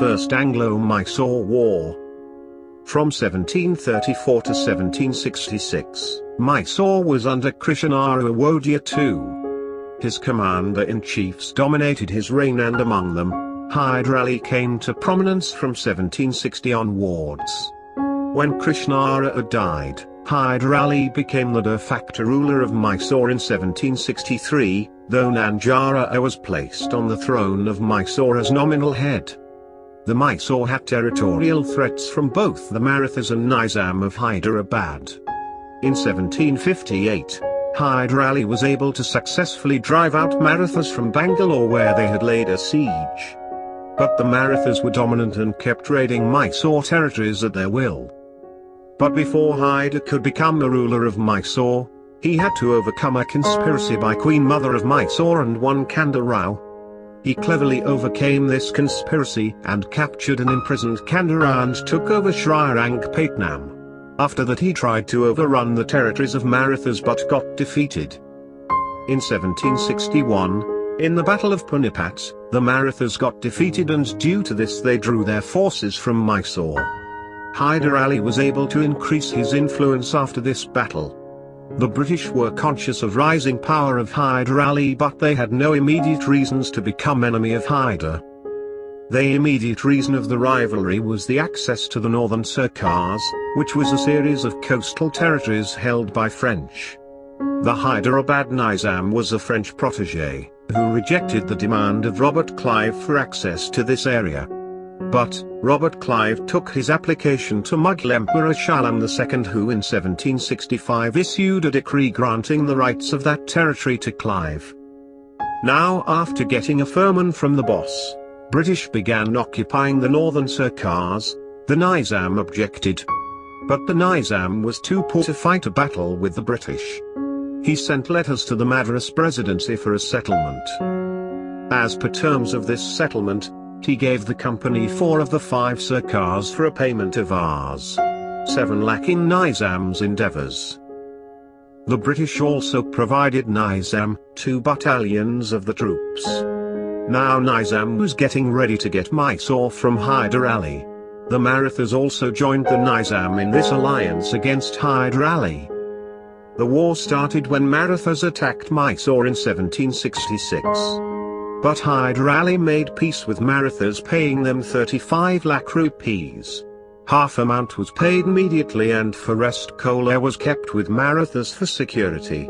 First Anglo Mysore War. From 1734 to 1766, Mysore was under Krishnaraja Wodeyar II. His commander-in-chiefs dominated his reign, and among them, Hyder Ali came to prominence from 1760 onwards. When Krishnaraja died, Hyder Ali became the de facto ruler of Mysore in 1763, though Nanjaraja was placed on the throne of Mysore as nominal head. The Mysore had territorial threats from both the Marathas and Nizam of Hyderabad. In 1758, Hyder Ali was able to successfully drive out Marathas from Bangalore, where they had laid a siege. But the Marathas were dominant and kept raiding Mysore territories at their will. But before Hyder could become the ruler of Mysore, he had to overcome a conspiracy by Queen Mother of Mysore and one Khanderao. He cleverly overcame this conspiracy and captured and imprisoned Khanderao and took over Shrirangpatnam. After that, he tried to overrun the territories of Marathas but got defeated. In 1761, in the Battle of Panipat, the Marathas got defeated, and due to this they drew their forces from Mysore. Hyder Ali was able to increase his influence after this battle. The British were conscious of rising power of Hyder Ali, but they had no immediate reasons to become enemy of Hyder. The immediate reason of the rivalry was the access to the Northern Circars, which was a series of coastal territories held by French. The Hyderabad Nizam was a French protege, who rejected the demand of Robert Clive for access to this area. But Robert Clive took his application to Mughal Emperor Shah Alam II, who in 1765 issued a decree granting the rights of that territory to Clive. Now, after getting a firman from the boss, British began occupying the Northern Circars. The Nizam objected. But the Nizam was too poor to fight a battle with the British. He sent letters to the Madras Presidency for a settlement. As per terms of this settlement, he gave the company 4 of the 5 Circars for a payment of Rs. 7 lakh in Nizam's endeavours. The British also provided Nizam 2 battalions of the troops. Now Nizam was getting ready to get Mysore from Hyder Ali. The Marathas also joined the Nizam in this alliance against Hyder Ali. The war started when Marathas attacked Mysore in 1766. But Hyder Ali made peace with Marathas, paying them 35 lakh rupees. Half amount was paid immediately, and for rest Kolar was kept with Marathas for security.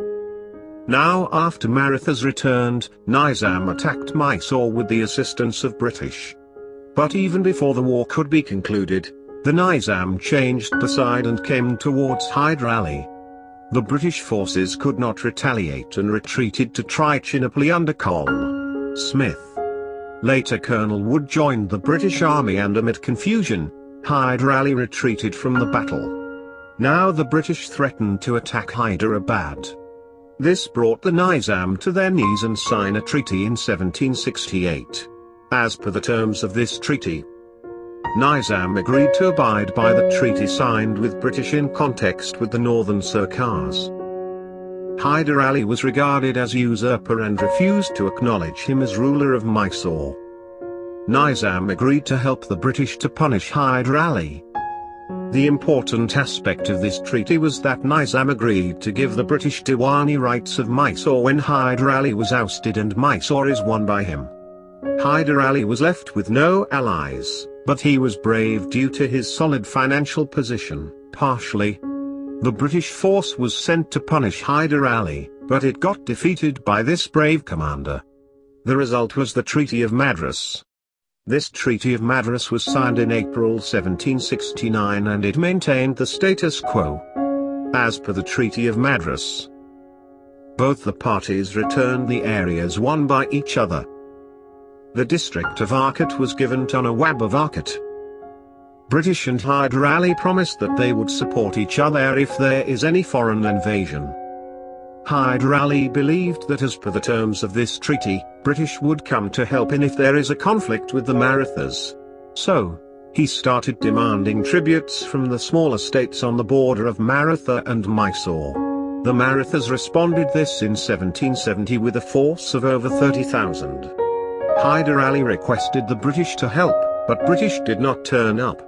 Now, after Marathas returned, Nizam attacked Mysore with the assistance of British. But even before the war could be concluded, the Nizam changed the side and came towards Hyder Ali. The British forces could not retaliate and retreated to Trichinopoli under Col. Smith. Later Colonel Wood joined the British army, and amid confusion, Hyder Ali retreated from the battle. Now the British threatened to attack Hyderabad. This brought the Nizam to their knees and signed a treaty in 1768. As per the terms of this treaty, Nizam agreed to abide by the treaty signed with British in context with the Northern Circars. Hyder Ali was regarded as usurper and refused to acknowledge him as ruler of Mysore. Nizam agreed to help the British to punish Hyder Ali. The important aspect of this treaty was that Nizam agreed to give the British Diwani rights of Mysore when Hyder Ali was ousted and Mysore is won by him. Hyder Ali was left with no allies, but he was brave due to his solid financial position, partially. The British force was sent to punish Hyder Ali, but it got defeated by this brave commander. The result was the Treaty of Madras. This Treaty of Madras was signed in April 1769, and it maintained the status quo. As per the Treaty of Madras, both the parties returned the areas won by each other. The district of Arcot was given to Nawab of Arcot. British and Hyder Ali promised that they would support each other if there is any foreign invasion. Hyder Ali believed that as per the terms of this treaty, British would come to help in if there is a conflict with the Marathas. So, he started demanding tributes from the smaller states on the border of Maratha and Mysore. The Marathas responded this in 1770 with a force of over 30,000. Hyder Ali requested the British to help, but British did not turn up.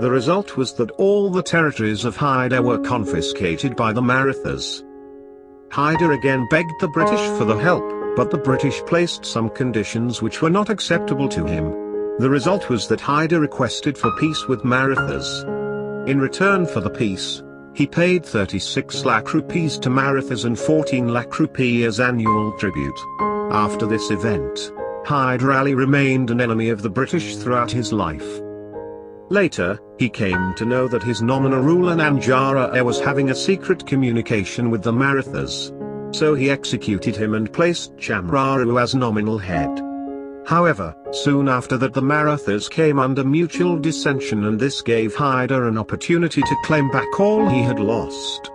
The result was that all the territories of Hyder were confiscated by the Marathas. Hyder again begged the British for the help, but the British placed some conditions which were not acceptable to him. The result was that Hyder requested for peace with Marathas. In return for the peace, he paid 36 lakh rupees to Marathas and 14 lakh rupee as annual tribute. After this event, Hyder Ali remained an enemy of the British throughout his life. Later, he came to know that his nominal ruler Nanjaraja was having a secret communication with the Marathas. So he executed him and placed Chamraru as nominal head. However, soon after that the Marathas came under mutual dissension, and this gave Hyder an opportunity to claim back all he had lost.